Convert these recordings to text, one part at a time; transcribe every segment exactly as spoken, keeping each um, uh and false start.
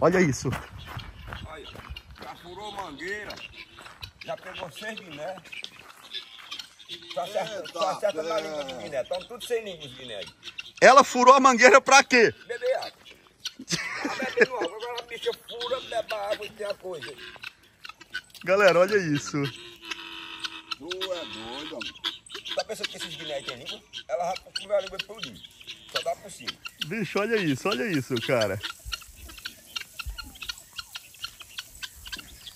Olha isso. Olha, já furou mangueira, já pegou seis guiné. Só acerta, só acerta na língua do guiné. Estão tudo sem língua os guiné. Ela furou a mangueira pra quê? Beber água. Beber água. Agora a bicha fura, bebe água e tem a coisa. Galera, olha isso. Tu é doido, homem. Tá pensando que esses guiné tem língua? Ela já furou a língua todinho. Só dá por cima. Bicho, olha isso, olha isso, cara.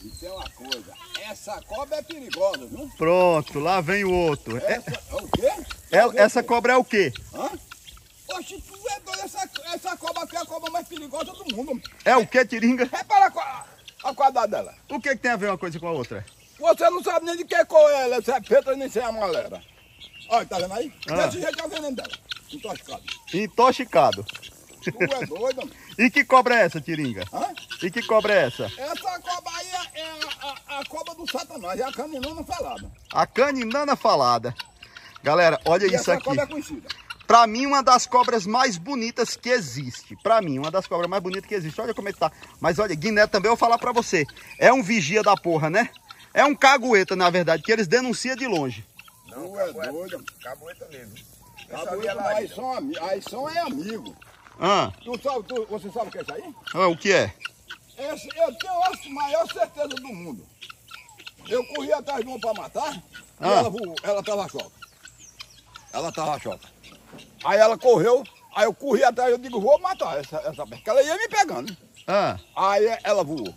Isso é uma coisa. Essa cobra é perigosa, viu? Pronto, lá vem o outro. Essa é o quê? É, essa cobra é o quê? Hã? Oxe, tu é doido. Essa, essa cobra aqui é a cobra mais perigosa do mundo. É, é o quê, Tiringa? Repara a, a quadrada dela. O que, que tem a ver uma coisa com a outra? Você não sabe nem de que cor é ela. Se é preta, nem se é amarela. Olha, tá vendo aí? Ah. Desse jeito é o veneno dela. Intoxicado. Intoxicado. Tu é doido, mano. E que cobra é essa, Tiringa? Hã? E que cobra é essa? Essa cobra aí é, é a, a, a cobra do satanás, é a caninana falada. A caninana falada. Galera, olha e isso essa aqui. Cobra é conhecida. Pra mim, uma das cobras mais bonitas que existe. Pra mim, uma das cobras mais bonitas que existe. Olha como é que tá. Mas olha, guiné também, eu vou falar pra você. É um vigia da porra, né? É um cagueta, na verdade, que eles denunciam de longe. Não, tu é doido. Cagueta mesmo. Cagueta, aí são, aí são é amigo. Ah. Tu sabe, tu, você sabe o que é isso aí? Ah, o que é? Esse, eu tenho a maior certeza do mundo. Eu corri atrás de uma para matar, ah. E ela voou, ela estava choca. Ela estava choca. Aí ela correu, aí eu corri atrás, eu digo, vou matar essa, essa porque ela ia me pegando. Ah. Aí ela voou.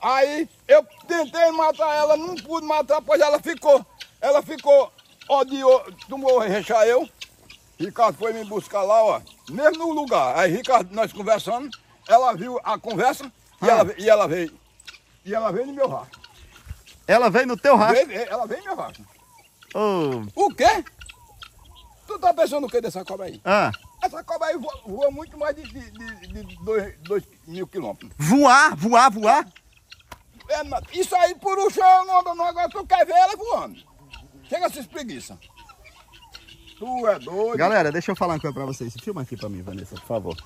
Aí eu tentei matar ela, não pude matar, pois ela ficou, ela ficou, odiou, tomou rechar eu. Ricardo foi me buscar lá, ó, mesmo no lugar. Aí Ricardo, nós conversando, ela viu a conversa e, ah. ela, e ela veio. E ela veio no meu rastro. Ela veio no teu rastro? Veio, ela veio no meu rastro. Oh. O quê? Tu tá pensando o quê dessa cobra aí? Ah. Essa cobra aí voa, voa muito mais de, de, de, de dois, dois mil quilômetros. Voar, voar, voar? É, é, isso aí por o chão, não, não, agora tu quer ver ela voando. Chega a se espreguiça. Tu é doido. Galera, deixa eu falar uma coisa pra vocês. Filma aqui pra mim, Vanessa, por favor.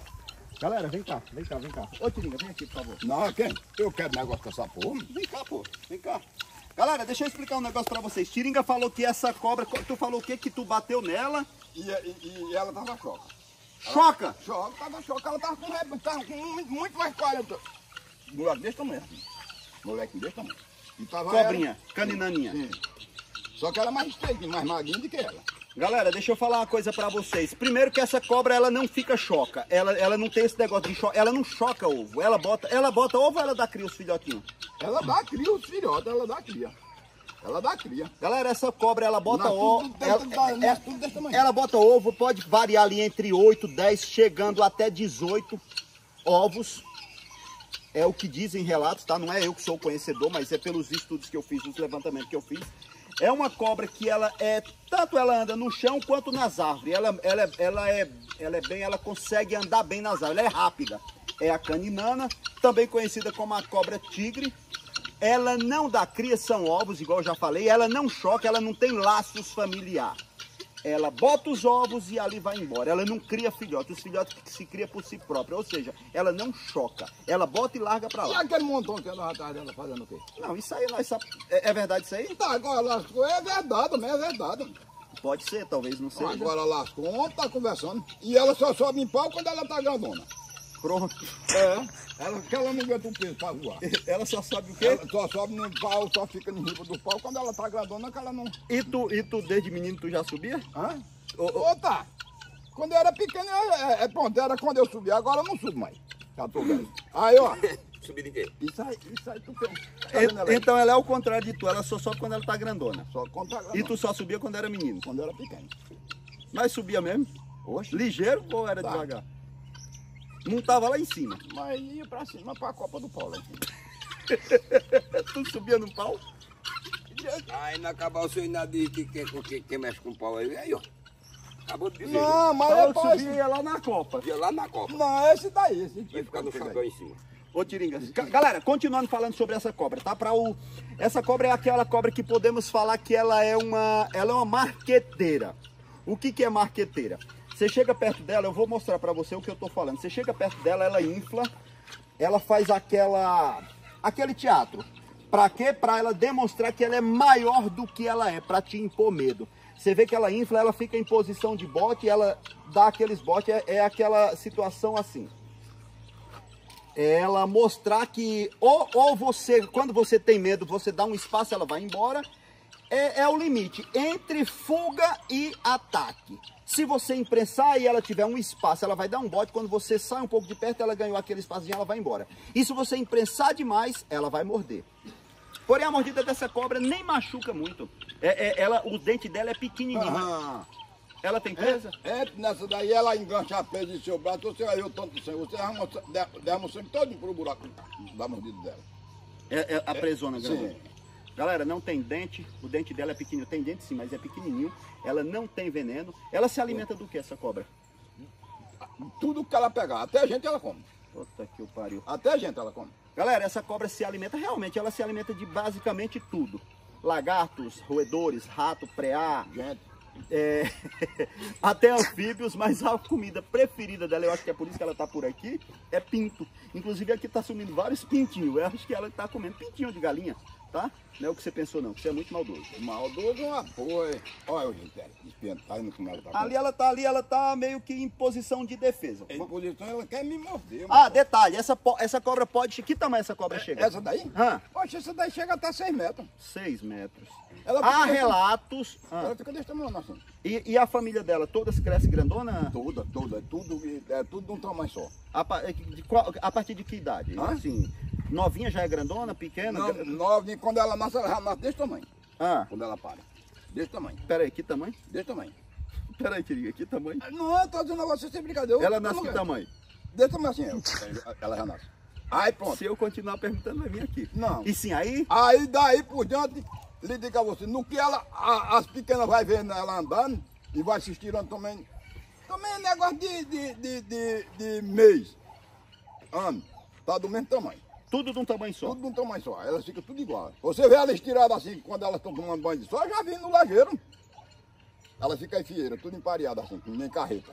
Galera, vem cá, vem cá, vem cá. Ô, Tiringa, vem aqui, por favor. Não, quem? Eu quero negócio dessa porra. Vem cá, pô. Vem cá. Galera, deixa eu explicar um negócio pra vocês. Tiringa falou que essa cobra... Tu falou o quê? Que tu bateu nela? E, e, e ela tava choca. Choca? Ela, choca, tava choca. Ela tava com, tava com muito mais quarenta. Moleque desse tamanho. Moleque desse tamanho. E tava cobrinha, ela... caninaninha. Sim. Só que ela é mais estreita, mais magrinha do que ela. Galera, deixa eu falar uma coisa pra vocês. Primeiro que essa cobra, ela não fica choca. Ela, ela não tem esse negócio de choca. Ela não choca ovo. Ela bota, ela bota ovo ou ela dá cria os filhotinhos? Ela dá cria os filhotes, ela dá cria. Ela dá cria. Galera, essa cobra, ela bota ovo. Ela bota ovo, pode variar ali entre oito, dez, chegando até dezoito ovos. É o que dizem relatos, tá? Não é eu que sou o conhecedor, mas é pelos estudos que eu fiz, os levantamentos que eu fiz. É uma cobra que ela é, tanto ela anda no chão quanto nas árvores. Ela, ela, ela, é, ela é bem, ela consegue andar bem nas árvores, ela é rápida. É a caninana, também conhecida como a cobra tigre. Ela não dá cria, são ovos, igual eu já falei. Ela não choca, ela não tem laços familiares. Ela bota os ovos e ali vai embora. Ela não cria filhote, os filhotes se criam por si própria. Ou seja, ela não choca. Ela bota e larga pra lá. E aquele montão que ela tá fazendo o quê? Não, isso aí, nós sabemos. É, é verdade isso aí? Tá, agora lascou, é verdade, né? É verdade. Pode ser, talvez não seja. Agora lascou, tá conversando. E ela só sobe em pau quando ela tá grandona. Pronto. É. Ela, que ela não aguenta o peso pra voar. Ela só sobe o quê? Ela só sobe no pau, só fica no riba do pau. Quando ela tá grandona, que ela não... E tu, e tu desde menino, tu já subia? Hã? Ô, oh, oh. Tá. Quando eu era pequeno, é, é, pronto, era quando eu subia. Agora eu não subo mais. Já tô velho. Aí, ó. Subir de quê? Isso aí, isso aí tu tem. Tá e, ela então aí? Ela é o contrário de tu. Ela só sobe quando ela tá grandona. Só quando tá grandona. E tu só subia quando era menino? Quando eu era pequeno. Mas subia mesmo? Oxe. Ligeiro ou era tá. Devagar? Não tava lá em cima. Mas ia pra cima, pra Copa do Pau lá em cima. Tu subia no pau? Aí não acabar o seu inadito que quem que, que mexe com o pau aí, aí ó. Acabou de dizer. Não, mas eu é subia esse... lá na Copa. Ia lá na Copa. Não, esse daí. Esse vai ficar no chapéu em cima. Ô Tiringa, galera, continuando falando sobre essa cobra, tá? Pra o... Essa cobra é aquela cobra que podemos falar que ela é uma, ela é uma marqueteira. O que que é marqueteira? Você chega perto dela, eu vou mostrar pra você o que eu tô falando. Você chega perto dela, ela infla, ela faz aquela, aquele teatro. Para quê? Para ela demonstrar que ela é maior do que ela é, para te impor medo. Você vê que ela infla, ela fica em posição de bote, ela dá aqueles botes, é, é aquela situação assim. Ela mostrar que ou, ou você, quando você tem medo, você dá um espaço, ela vai embora. É, é o limite entre fuga e ataque. Se você imprensar e ela tiver um espaço, ela vai dar um bote. Quando você sai um pouco de perto, ela ganhou aquele espacinho, ela vai embora. E se você imprensar demais, ela vai morder. Porém, a mordida dessa cobra nem machuca muito. É, é, ela, o dente dela é pequenininho. Uhum. Ela tem presa? É, é, nessa daí ela engancha a pele de seu braço, você vai ver o tanto de sangue. Você derrama, derrama o sangue todo pro buraco da mordida dela. É, é a presona, é, grande. Sim. Galera, não tem dente, o dente dela é pequenininho. Tem dente sim, mas é pequenininho. Ela não tem veneno. Ela se alimenta do que, essa cobra? Tudo que ela pegar. Até a gente ela come. Puta que o pariu. Até a gente ela come. Galera, essa cobra se alimenta, realmente, ela se alimenta de basicamente tudo. Lagartos, roedores, rato, preá. Gente. É, até anfíbios, mas a comida preferida dela, eu acho que é por isso que ela tá por aqui, é pinto. Inclusive aqui tá sumindo vários pintinhos. Eu acho que ela tá comendo pintinho de galinha, tá? Não é o que você pensou não, que você é muito maldoso. Maldoso é uma porra. Olha o Gisele, espiantado como ela tá. Ali ela tá, ali ela tá meio que em posição de defesa. Em posição ela quer me morder. Ah, detalhe, essa, essa cobra pode... Que tamanho essa cobra é, chega? Essa daí? Hã? Poxa, essa daí chega até seis metros. seis metros. Ela Há relatos... Hã? Ela fica desse tamanho, assim. E, e a família dela, todas crescem grandona? Toda, toda. Tudo, é tudo de um tamanho só. A, de qual, a partir de que idade? Hã? Assim... Novinha já é grandona, pequena? Não, novinha, quando ela nasce, ela já nasce desse tamanho. Ah. Quando ela para. Desse tamanho. Pera aí, que tamanho? Desse tamanho. Pera aí, querida, que tamanho? Não, eu tô dizendo um negócio sem brincadeira. Ela nasce que tamanho? Desse tamanho assim, ela já nasce. Aí pronto. Se eu continuar perguntando, vai vir aqui. Não. E sim, aí? Aí daí por diante, lhe digo a você, no que ela, a, as pequenas vai vendo ela andando e vai se estirando também. Também é negócio de, de, de, de, de mês, ano, tá do mesmo tamanho. Tudo de um tamanho só? Tudo de um tamanho só. Elas ficam tudo igual. Você vê elas estiradas assim, quando elas estão tomando banho de sol, eu já vi no lajeiro. Elas ficam em fieira, tudo empareada assim, que nem carreta.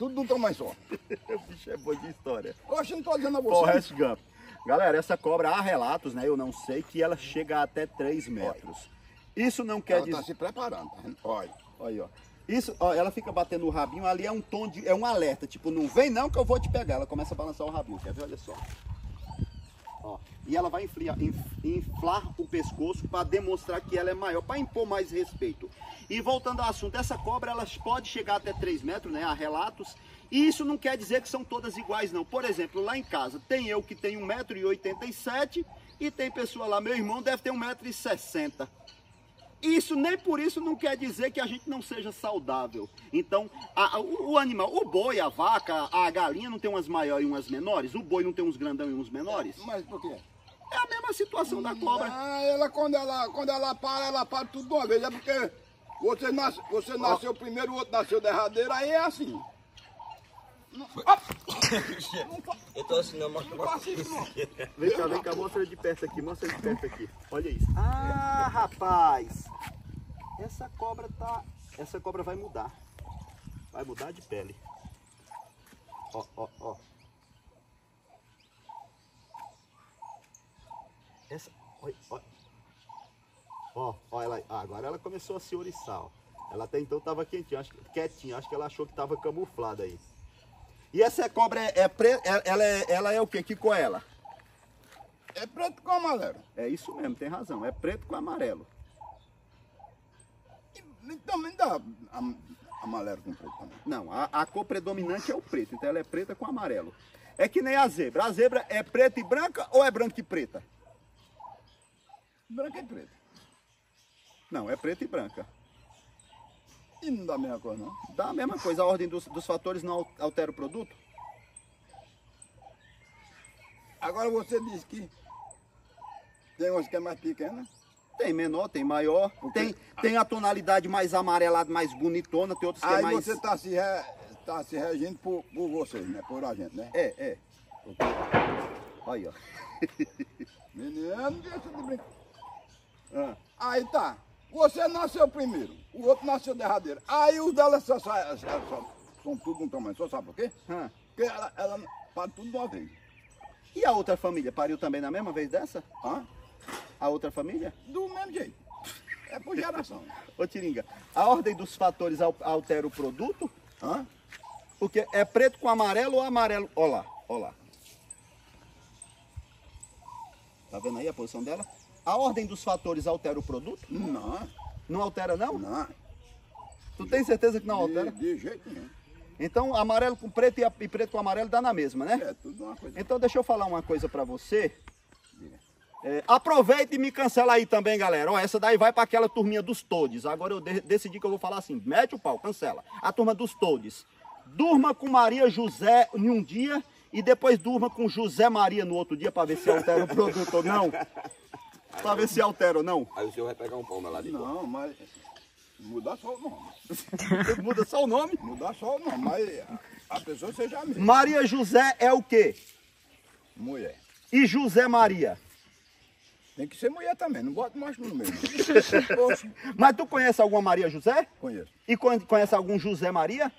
Tudo de um tamanho só. O bicho é bom de história. Oxe, não tô dizendo a você. Forrest Gump. Galera, essa cobra, há relatos, né? Eu não sei, que ela chega até três metros. Olha. Isso não quer dizer... Ela tá se preparando, tá? Olha. Olha, ó. Isso, ó, ela fica batendo o rabinho, ali é um tom de... É um alerta, tipo, não vem não que eu vou te pegar. Ela começa a balançar o rabinho, quer ver? Olha só. Ó, e ela vai inflar, inflar o pescoço para demonstrar que ela é maior, para impor mais respeito. E voltando ao assunto, essa cobra ela pode chegar até três metros, né? Há relatos. E isso não quer dizer que são todas iguais, não. Por exemplo, lá em casa tem eu que tenho um metro e oitenta e sete e tem pessoa lá, meu irmão deve ter um metro e sessenta. Isso nem por isso não quer dizer que a gente não seja saudável. Então, a, o, o animal, o boi, a vaca, a galinha não tem umas maiores e umas menores? O boi não tem uns grandão e uns menores? Mas por quê? É a mesma situação hum, da cobra. Ah, ela quando, ela quando ela para, ela para tudo de uma vez. É porque você, nasce, você nasceu primeiro, o outro nasceu derradeiro, aí é assim. Não, ah! Eu tô assim, não, mas não faço isso, não. Vem cá, vem cá, mostra de perto aqui, mostra de perto aqui. Olha isso. Ah, rapaz! Essa cobra tá... Essa cobra vai mudar. Vai mudar de pele. Ó, ó, ó. Essa... Ó, ó. Ó, ó, ela... Ah, agora ela começou a se oriçar, ó. Ela até então tava quentinha, acho... quietinha. Acho que ela achou que tava camuflada aí. E essa cobra, é, é pre... ela, é, ela é o que? Que cor é ela? É preto com amarelo. É isso mesmo, tem razão. É preto com amarelo. E também dá amarelo com preto também. Não, a, a cor predominante é o preto. Então ela é preta com amarelo. É que nem a zebra. A zebra é preta e branca ou é branca e preta? Branca e preta. Não, é preta e branca. E não dá a mesma coisa, não? Dá a mesma coisa. A ordem dos, dos fatores não altera o produto? Agora você diz que tem umas que é mais pequena. Tem menor, tem maior. Tem, tem a tonalidade mais amarelada, mais bonitona. Tem outros que é mais... Aí você está se, re... tá se regindo por, por vocês, né? Por a gente, né? É, é. Porque... Olha aí, ó. Menino, deixa de brincar. Ah. Aí tá. Você nasceu primeiro, o outro nasceu derradeiro. Aí os dela só, só, só, são tudo de um tamanho, só sabe por quê? Hum. Porque ela, ela para tudo de uma vez. E a outra família pariu também na mesma vez dessa? Hã? A outra família? Do mesmo jeito. É por geração. Ô Tiringa, a ordem dos fatores altera o produto? Hã? Porque é preto com amarelo ou amarelo? Olha lá, olha lá. Tá vendo aí a posição dela? A ordem dos fatores altera o produto? Não. Não altera não? Não. Tu tem certeza que não altera? De, de jeito nenhum. Então amarelo com preto e, e preto com amarelo dá na mesma, né? É, tudo uma coisa. Então deixa eu falar uma coisa pra você. É, aproveita e me cancela aí também, galera. Ó, essa daí vai para aquela turminha dos todes. Agora eu de decidi que eu vou falar assim, mete o pau, cancela. A turma dos todes. Durma com Maria José em um dia e depois durma com José Maria no outro dia para ver se altera o produto ou não. Para ver se altera ou não. Aí o senhor vai pegar um pau lá de Não, cor. Mas... Mudar só o nome. Muda só o nome? Mudar só o nome, mas a pessoa seja amiga. Maria José é o quê? Mulher. E José Maria? Tem que ser mulher também, não bota macho no meio. Mas tu conhece alguma Maria José? Conheço. E conhece algum José Maria?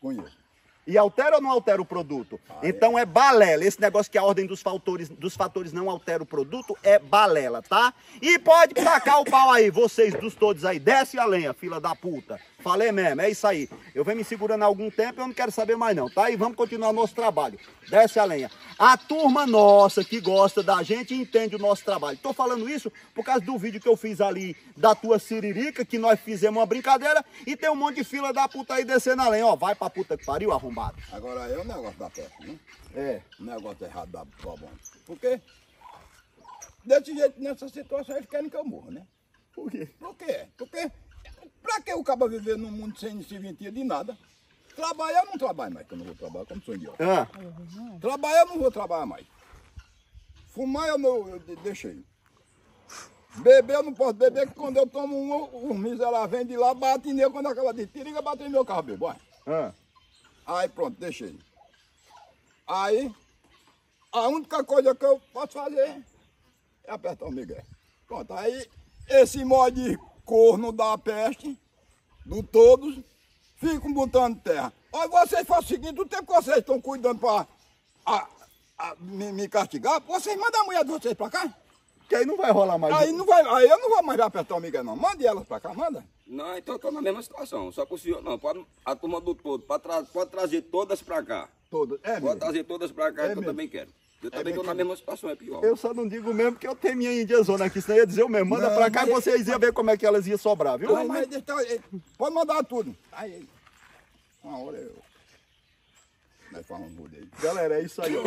Conheço. E altera ou não altera o produto? Ah, então é. é balela. Esse negócio que a ordem dos fatores, dos fatores não altera o produto é balela, tá? E pode tacar o pau aí, vocês dos todos aí. Desce a lenha, fila da puta. Falei mesmo, é isso aí. Eu venho me segurando há algum tempo e eu não quero saber mais não, tá? E vamos continuar o nosso trabalho. Desce a lenha. A turma nossa que gosta da gente entende o nosso trabalho. Tô falando isso por causa do vídeo que eu fiz ali da tua siririca, que nós fizemos uma brincadeira e tem um monte de fila da puta aí descendo a lenha. Ó, vai pra puta que pariu, arruma. Agora é o negócio da pesca, né? É. O negócio errado da bobona. Por quê? Desse jeito, nessa situação, eles querem que eu morra, né? Por quê? Por quê? Porque pra que o cabo viver num mundo sem se ventia de nada? Trabalhar eu não trabalho mais, que eu não vou trabalhar como sou idiota. Ah. Trabalhar eu não vou trabalhar mais. Fumar eu não eu deixei. Beber eu não posso beber, que quando eu tomo um, um miserável vem de lá, bate nele, quando aquela de Tiringa bate no meu carro, meu boy. Ah. Aí pronto, deixei. Aí, a única coisa que eu posso fazer é apertar o migué. Pronto, aí esse mó de corno da peste, do todos, ficam botando terra. Aí vocês fazem o seguinte, o tempo que vocês estão cuidando para me, me castigar, vocês mandam a mulher de vocês para cá. Que aí não vai rolar mais. Aí, não vai, aí eu não vou mais apertar o migué não. Mande elas para cá, manda. Não, então estou na mesma situação, só que o senhor não, pode, a turma do todo, pode, tra pode trazer todas para cá. Todas, é Pode mesmo. trazer todas para cá, é que eu também quero. Eu é também estou na mesma situama, é pior. Eu só não digo mesmo porque eu tenho minha indiazona aqui, senão ia dizer eu mesmo, manda para cá e vocês iam ver como é que elas iam sobrar, viu? Não, mas... Pode mandar tudo. Aí, uma hora eu... Nós falamos tudo aí. Galera, é isso aí, ó.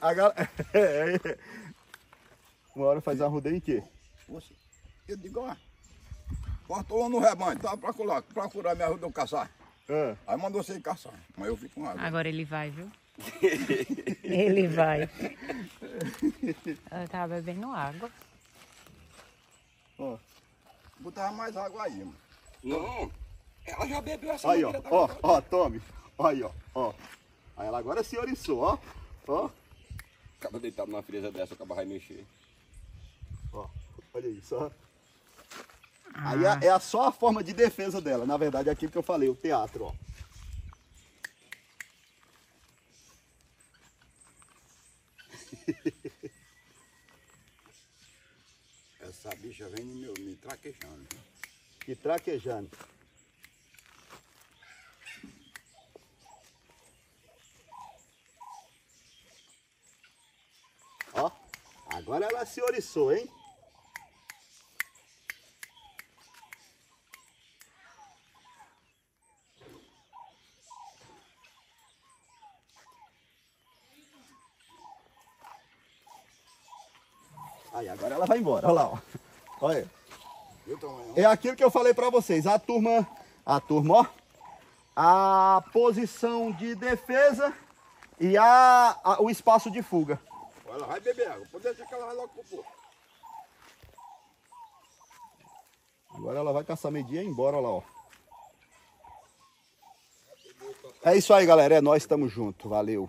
a gal... uma hora faz uma rodeia em quê? Poxa, eu digo, ó. Cortou um no rebanho, tá pra procurar, procurar me ajudou a caçar. É. Aí mandou você ir caçar, mas eu fico com raiva. Agora ele vai, viu? Ele vai. Eu tava bebendo água. Ó, botava mais água aí, mano. Não, ela já bebeu essa água. Aí, ó, ó, ó, tome. Aí, ó, ó. Aí ela agora se oriçou, ó. Ó. Acaba deitado numa frieza dessa, acaba vai mexer. Ó, olha isso, ó. Ah. Aí é, é só a forma de defesa dela, na verdade é aquilo que eu falei, o teatro, ó. Essa bicha vem me, me traquejando. Me traquejando. Ó, agora ela se oriçou, hein? Aí, agora ela vai embora, olha lá, ó. Olha aí. É aquilo que eu falei pra vocês, a turma, a turma, ó, a posição de defesa e a, a, o espaço de fuga. Ela vai beber água, pode deixar que ela vai logo pro povo. Agora ela vai caçar meia-dia e ir embora, olha lá, ó. É isso aí, galera, é nós, estamos juntos, valeu.